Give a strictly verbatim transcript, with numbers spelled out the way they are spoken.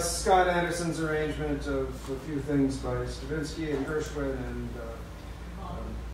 Scott Anderson's arrangement of a few things by Stravinsky and Gershwin and uh,